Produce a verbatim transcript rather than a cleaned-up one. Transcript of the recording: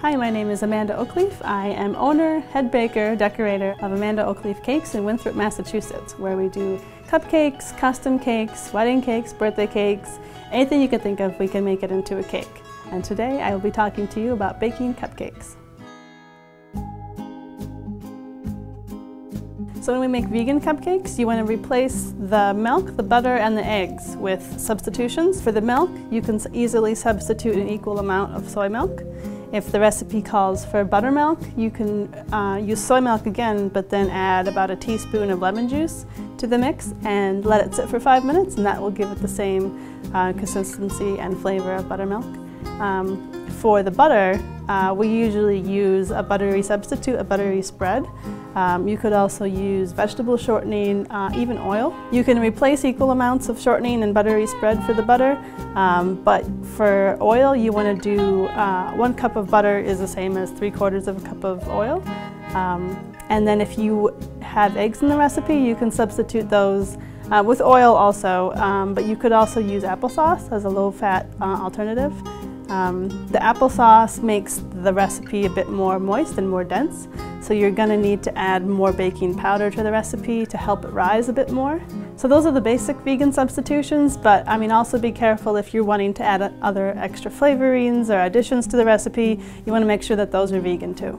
Hi, my name is Amanda Oakleaf. I am owner, head baker, decorator of Amanda Oakleaf Cakes in Winthrop, Massachusetts, where we do cupcakes, custom cakes, wedding cakes, birthday cakes, anything you can think of, we can make it into a cake. And today I will be talking to you about baking cupcakes. So when we make vegan cupcakes, you want to replace the milk, the butter, and the eggs with substitutions. For the milk, you can easily substitute an equal amount of soy milk. If the recipe calls for buttermilk, you can uh, use soy milk again, but then add about a teaspoon of lemon juice to the mix and let it sit for five minutes, and that will give it the same uh, consistency and flavor of buttermilk. Um, for the butter, uh, we usually use a buttery substitute, a buttery spread. Um, you could also use vegetable shortening, uh, even oil. You can replace equal amounts of shortening and buttery spread for the butter, um, but for oil you want to do uh, one cup of butter is the same as three quarters of a cup of oil. Um, and then if you have eggs in the recipe, you can substitute those uh, with oil also, um, but you could also use applesauce as a low-fat uh, alternative. Um, the applesauce makes the recipe a bit more moist and more dense, so you're going to need to add more baking powder to the recipe to help it rise a bit more. So those are the basic vegan substitutions, but I mean, also be careful if you're wanting to add other extra flavorings or additions to the recipe. You want to make sure that those are vegan too.